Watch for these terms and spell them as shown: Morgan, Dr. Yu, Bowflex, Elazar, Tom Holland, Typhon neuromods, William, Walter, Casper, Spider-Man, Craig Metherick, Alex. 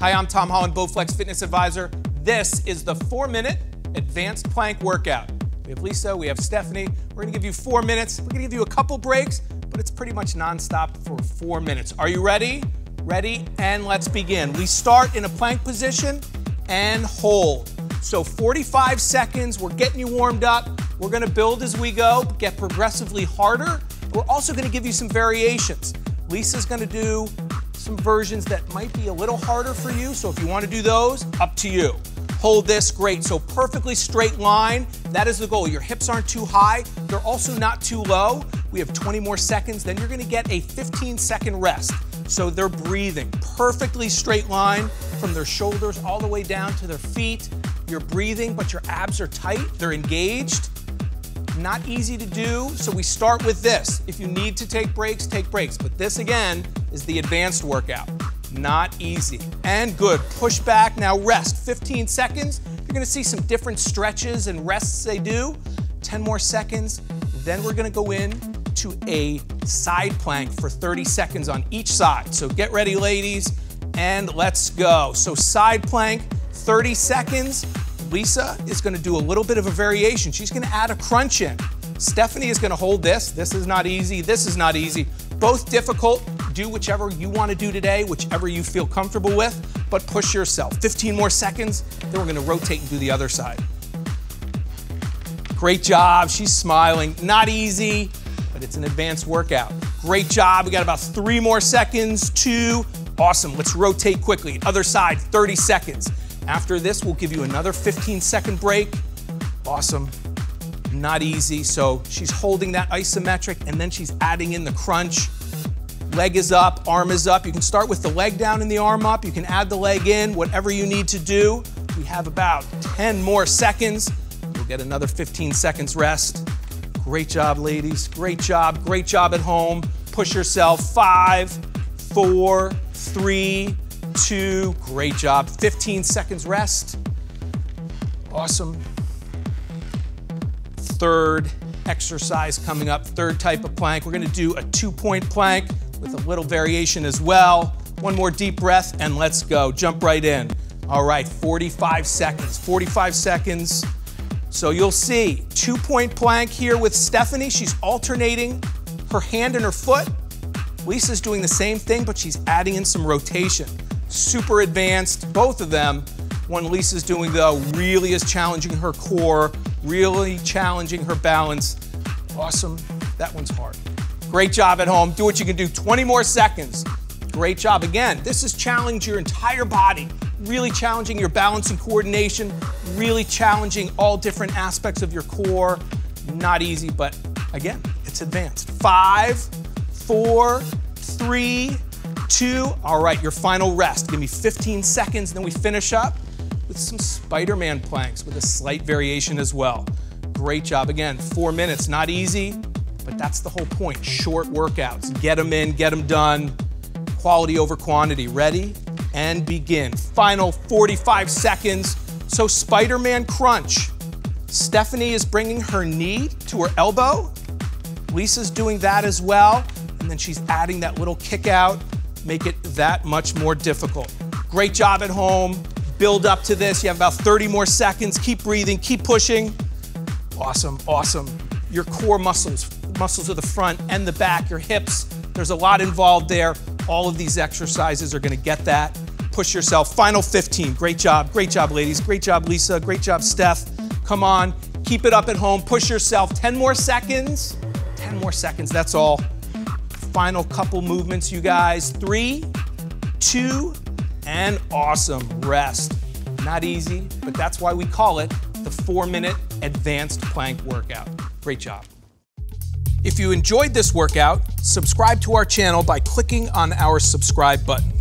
Hi, I'm Tom Holland, Bowflex Fitness Advisor. This is the 4-minute advanced plank workout. We have Lisa, we have Stephanie. We're gonna give you 4 minutes. We're gonna give you a couple breaks, but it's pretty much nonstop for 4 minutes. Are you ready? Ready, and let's begin. We start in a plank position and hold. So 45 seconds, we're getting you warmed up. We're gonna build as we go, get progressively harder. We're also gonna give you some variations. Lisa's gonna do some versions that might be a little harder for you, so if you wanna do those, up to you. Hold this, great, so perfectly straight line. That is the goal, your hips aren't too high, they're also not too low. We have 20 more seconds, then you're gonna get a 15-second rest. So they're breathing, perfectly straight line from their shoulders all the way down to their feet. You're breathing, but your abs are tight, they're engaged. Not easy to do, so we start with this. If you need to take breaks, but this again is the advanced workout. Not easy. And good, push back, now rest, 15 seconds. You're gonna see some different stretches and rests they do. 10 more seconds, then we're gonna go in to a side plank for 30 seconds on each side. So get ready, ladies, and let's go. So side plank, 30 seconds. Lisa is gonna do a little bit of a variation. She's gonna add a crunch in. Stephanie is gonna hold this. This is not easy, this is not easy. Both difficult. Do whichever you want to do today, whichever you feel comfortable with, but push yourself. 15 more seconds, then we're going to rotate and do the other side. Great job. She's smiling. Not easy, but it's an advanced workout. Great job. We got about 3 more seconds. 2. Awesome. Let's rotate quickly. Other side, 30 seconds. After this, we'll give you another 15-second break. Awesome. Not easy. So she's holding that isometric, and then she's adding in the crunch. Leg is up, arm is up. You can start with the leg down and the arm up. You can add the leg in, whatever you need to do. We have about 10 more seconds. We'll get another 15 seconds rest. Great job, ladies. Great job at home. Push yourself. 5, 4, 3, 2. Great job. 15 seconds rest. Awesome. Third exercise coming up, third type of plank. We're gonna do a 2-point plank with a little variation as well. One more deep breath and let's go. Jump right in. All right, 45 seconds, 45 seconds. So you'll see 2-point plank here with Stephanie. She's alternating her hand and her foot. Lisa's doing the same thing, but she's adding in some rotation. Super advanced, both of them. One Lisa's doing though really is challenging her core, really challenging her balance. Awesome, that one's hard. Great job at home. Do what you can do. 20 more seconds. Great job. Again, this is challenging your entire body, really challenging your balance and coordination, really challenging all different aspects of your core. Not easy, but again, it's advanced. 5, 4, 3, 2. All right, your final rest. Give me 15 seconds, then we finish up with some Spider-Man planks with a slight variation as well. Great job. Again, 4 minutes. Not easy. But that's the whole point, short workouts. Get them in, get them done. Quality over quantity. Ready? And begin. Final 45 seconds. So Spider-Man crunch. Stephanie is bringing her knee to her elbow. Lisa's doing that as well. And then she's adding that little kick out. Make it that much more difficult. Great job at home. Build up to this. You have about 30 more seconds. Keep breathing, keep pushing. Awesome, awesome. Your core muscles of the front and the back, your hips. There's a lot involved there. All of these exercises are gonna get that. Push yourself, final 15. Great job, ladies. Great job, Lisa. Great job, Steph. Come on, keep it up at home. Push yourself, 10 more seconds. 10 more seconds, that's all. Final couple movements, you guys. 3, 2, and awesome, rest. Not easy, but that's why we call it the 4-minute advanced plank workout. Great job. If you enjoyed this workout, subscribe to our channel by clicking on our subscribe button.